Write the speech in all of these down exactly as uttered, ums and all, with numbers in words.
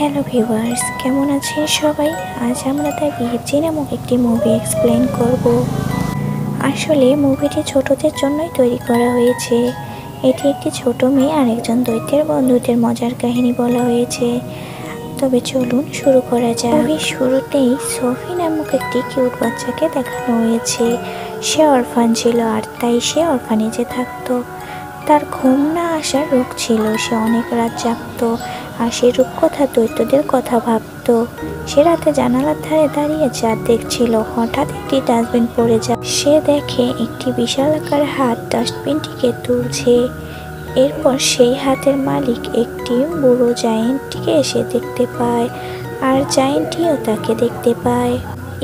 Hello viewers केमन आछेन सबाई। आज आमरा द बीएफजी नामक एक मुभि एक्सप्लेन करब। आसले मुभिटी छोटोदेर जन्नोई तैरि करा हयेछे। एटी एकटी छोटो मेये आर एकजन दैत्येर बन्धुदेर मजार काहिनी बला हयेछे। तबे चलुन शुरू करा जाक। मुभिर शुरूतेई सोफी नामक एकटी किउट बाच्चाके देखानो हयेछे। से अर्फान छिलो आर ताई से अर्फानेजे थाकतो। तार घुम ना आसार रोग छिलो। से अनेक रात जागतो और से रूपकथा दैत्यदेर कथा भाबतो। से राते जानालार धारे दाड़िये चाँद देखछिलो। हठात् एकटी डास्टबिन पड़े जाय। से देखे एकटी विशालाकार हात डास्टबिनटिके तुलछे। एरपर सेई हातेर मालिक एकटी बुड़ो जायेंटटिके एसे देखते पाय आर जायेंटटिओ ताके देखते पाय।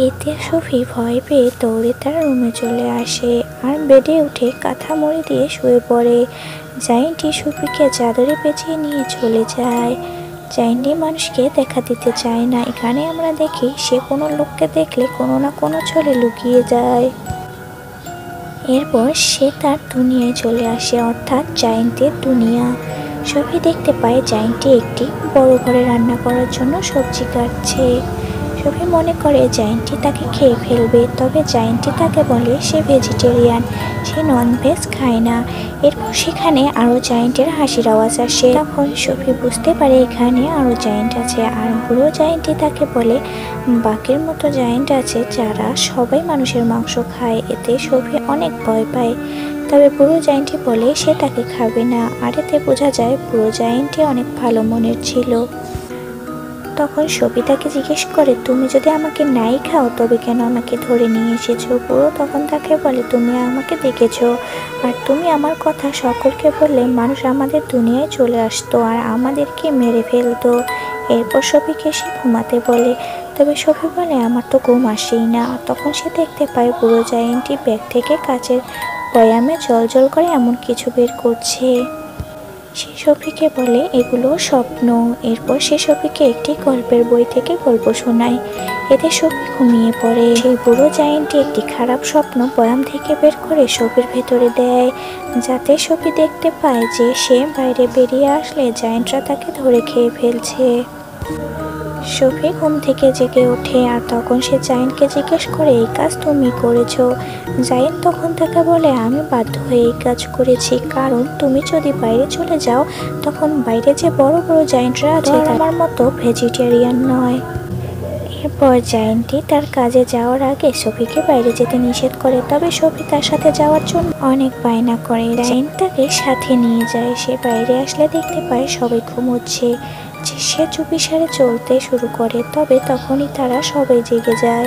एते सोफी भय पेये दौड़े तार रूमे चले आसे और बेडे उठे काथा मुड़ी दिए शुए पड़े। जायेंटी सोफीके चादरे पेछिए निये चले जाए। जायेंटी मानुषके देखा दिते चाय ना। एखाने आमरा देखी से कोनो लोकके देखले कोनो ना कोनो छले लुकिये जाए। एरपर से तार दुनियाय चले आसे अर्थात जायेंटेर दुनिया। सोफी देखते पाय जायेंटी एकटी बड़ो घरे रान्ना करार जोन्नो सब्जी काटछे। सोफी मने करे जायेंटी ताके खेये फेलबे। तबे जायेंटी ताके बोले से भेजिटेरियान, से ननभेज खाय ना। एरपर सेखाने आरो जायेंटेर हासिर आवाज आसे। तखन सोफी बुझते पारे एखाने आरो जायेंट आछे। आर बुड़ो जायेंटी ताके बोले बाकिर मतो जायेंट आछे जारा सबाई मानुषेर मांस खाय। एते सोफी अनेक भय पाय। तबे बुड़ो जायेंटी बोले से ताके खाबे ना। आर एते बोझा जाय बुड़ो जायेंटी अनेक भालो मनेर छिलो। तखन सोफी ताके जिज्ञेस करे तुमी जोदि आमाके नाई खाओ तबे केनो आमाके धरे निये एसेछो। बुड़ो तखन ताके बोले तुमी आमाके देखेछो आर तुमी आमार कथा सकलके बोलले मानुष आमादेर दुनियाय चले आसतो आर आमादेरके मेरे फेलतो। एरपर सोफीके से घुमाते बोले। तबे सोफी बोले आमार तो घुम आसेई ना। तखन से देखते पाय बुड़ो जायेंटी बैग थेके काचेर बयामे जलजल करे एमन किछु बेर करछे। से सोफीके बोले एगुलो स्वप्न। एरपर से सोफीके एकटी गल्पेर बोई थेके गल्प शोनाय। एते सोफी घुमिये पड़े। से बुड़ो जायेंटी एकटी खराब स्वप्न बयाम थेके बेर करे सोफीर भेतरे देय जाते सोफी देखते पाय जे से बाइरे बेरिये आसले जायेंटरा ताके धरे खेये फेलछे। सोफी घुम थेके जेगे उठे आर तखन से जायेंटके जिज्ञेस करे एई काज तुमी करेछो। जायेंट तखन ताके बोले आमी बाध्य हये एई काज करेछि कारण तुमी जदि बाइरे चले जाओ तखन बाइरे जे बड़ो बड़ो जायेंटरा आछे तारा मतो भेजिटेरियान नय। एरपर जायेंटी तार काजे जाओयार आगे सोफीके बाइरे जेते निषेध करे। तबे सोफी तार साथे जाओयार जोन्नो अनेक बायना करे। जायेंट ताके साथे निये जाय। से बाइरे आसले देखते पाय सबाई घुमोच्छे। से चुपिसारे चलते शुरू करे। तबे तखनी तारा सबाई जेगे जाय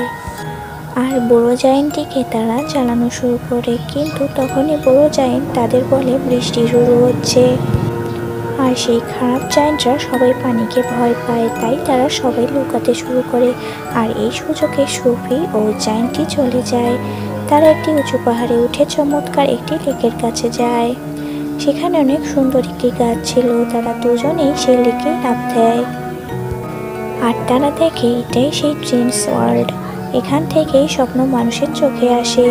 आर बड़ो जायेंटीके तारा चालानो शुरू करे। किन्तु तखनी बड़ो जायेंट तादेर बोले बृष्टि शुरू होच्छे आर सेई खराब जायेंटरा सबाई पानिके भय पाय। ताई तारा सबाई लुकाते शुरू करे आर एई सुजोगे सोफी ओ जायेंटी चले जाय। तारा एकटी उंचु पाहाड़े उठे चमत्कार एकटी लेकेर काछे जाय। সেখানে অনেক সুন্দর একটি গাছ ছিল। তারা দুজনেই সেই লেকে লাফ দেয় আর তারা দেখে এটাই সেই ড্রিমস ওয়ার্ল্ড। এখান থেকেই স্বপ্ন মানুষের চোখে আসে।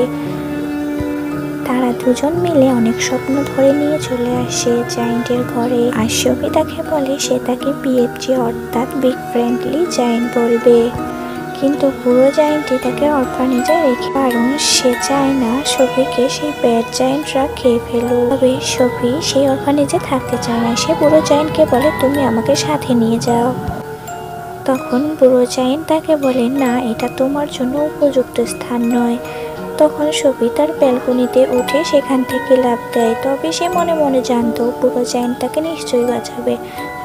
তারা দুজন মিলে অনেক স্বপ্ন ধরে নিয়ে চলে আসে জায়েন্টের ঘরে। আর সোফি তাকে বলে সে তাকে বিএফজি অর্থাৎ বিগ ফ্রেন্ডলি জায়েন্ট বলবে। কিন্তু বুড়ো জায়েন্টটি তাকে অরফানেজে রেখে কারণ সে চায় না সোফিকে সেই ব্যাড জায়েন্টরা খেয়ে ফেলুক। তবে সোফি সেই অরফানেজে থাকতে চায় না। সে বুড়ো জায়েন্টকে বলে তুমি আমাকে সাথে নিয়ে যাও। তখন বুড়ো জায়েন্ট তাকে বলে না এটা তোমার জন্য উপযুক্ত স্থান নয়। তখন সোফি তার ব্যালকনিতে উঠে সেখান থেকে লাফ দেয়। তবে সে মনে মনে জানত বুড়ো জায়েন্ট তাকে নিশ্চয়ই বাঁচাবে।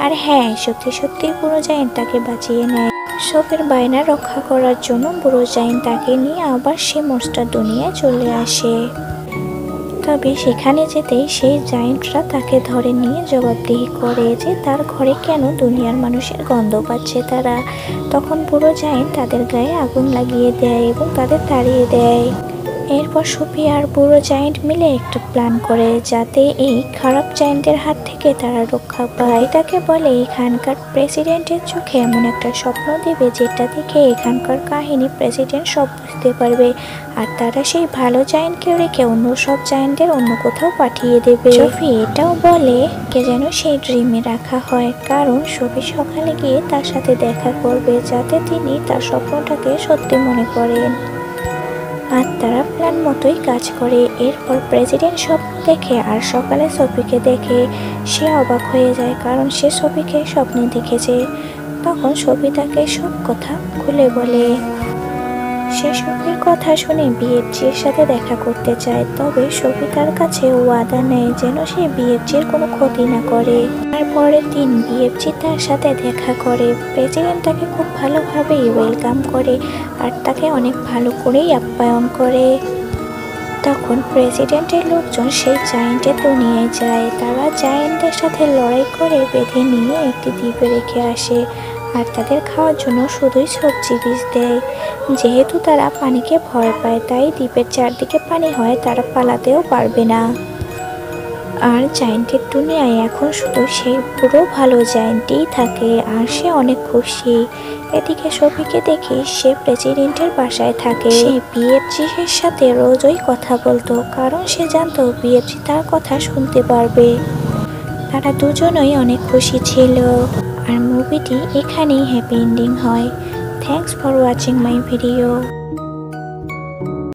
আর হ্যাঁ সত্যি সত্যি বুড়ো জায়েন্ট তাকে বাঁচিয়ে নেয়। সোফির বায়না রক্ষা করার জন্য বুড়ো জায়েন্ট তাকে নিয়ে আবার সে মনস্টার দুনিয়ায় চলে আসে। তবে সেখানে যেতেই সেই জায়েন্টরা তাকে ধরে নিয়ে জবাবদিহি করে যে তার ঘরে কেন দুনিয়ার মানুষের গন্ধ পাচ্ছে তারা। তখন বুড়ো জায়েন্ট তাদের গায়ে আগুন লাগিয়ে দেয় এবং তাদের তাড়িয়ে দেয়। এরপর সুপি আর বুড়ো জায়েন্ট মিলে একটা প্ল্যান করে যাতে এই খারাপ জায়েন্টের হাত থেকে তারা রক্ষা পায়। তাকে বলে এখানকার প্রেসিডেন্টের চোখে এমন একটা স্বপ্ন দেবে যেটা দেখে এখানকার কাহিনী প্রেসিডেন্ট সব বুঝতে পারবে আর তারা সেই ভালো জায়েন্টকেও রেখে অন্য সব জায়েন্টের অন্য কোথাও পাঠিয়ে দেবে। সুফি এটাও বলে কে যেন সেই ড্রিমে রাখা হয়, কারণ সুফি সকালে গিয়ে তার সাথে দেখা করবে যাতে তিনি তার স্বপ্নটাকে সত্যি মনে করেন। আর তারা প্ল্যান মতোই কাজ করে। এরপর প্রেসিডেন্ট স্বপ্ন দেখে আর সকালে সফিকে দেখে সে অবাক হয়ে যায়, কারণ সে সফিকে স্বপ্নে দেখেছে। তখন সফি তাকে সব কথা খুলে বলে। সে সফির কথা শুনে বিএফজির সাথে দেখা করতে চায়, তবে সফি তার কাছে ওয়াদা নেয় যেন সে বিএফজির কোনো ক্ষতি না করে। পরের দিন বিএফজি তার সাথে দেখা করে। প্রেসিডেন্ট তাকে খুব ভালোভাবেই ওয়েলকাম করে আর তাকে অনেক ভালো করেই আপ্যায়ন করে। তখন প্রেসিডেন্টের লোকজন সেই জায়েন্টের দুনিয়ায় যায়। তারা জায়েন্টের সাথে লড়াই করে বেঁধে নিয়ে একটি দ্বীপে রেখে আসে আর তাদের খাওয়ার জন্য শুধুই সবজি বীজ দেয়। যেহেতু তারা পানিকে ভয় পায় তাই দ্বীপের চারদিকে পানি হয়, তারা পালাতেও পারবে না। আর জায়েন্টের দুনিয়ায় এখন শুধু সেই পুরো ভালো জায়েন্টই থাকে আর সে অনেক খুশি। এদিকে সফিকে দেখে সে প্রেসিডেন্টের বাসায় থাকে। সে বিএফজি এর সাথে রোজই কথা বলতো, কারণ সে জানতো বিএফজি তার কথা শুনতে পারবে। তারা দুজনেই অনেক খুশি ছিল। আর মুভিটি এখানেই হ্যাপি এন্ডিং হয়। Thanks for watching my video.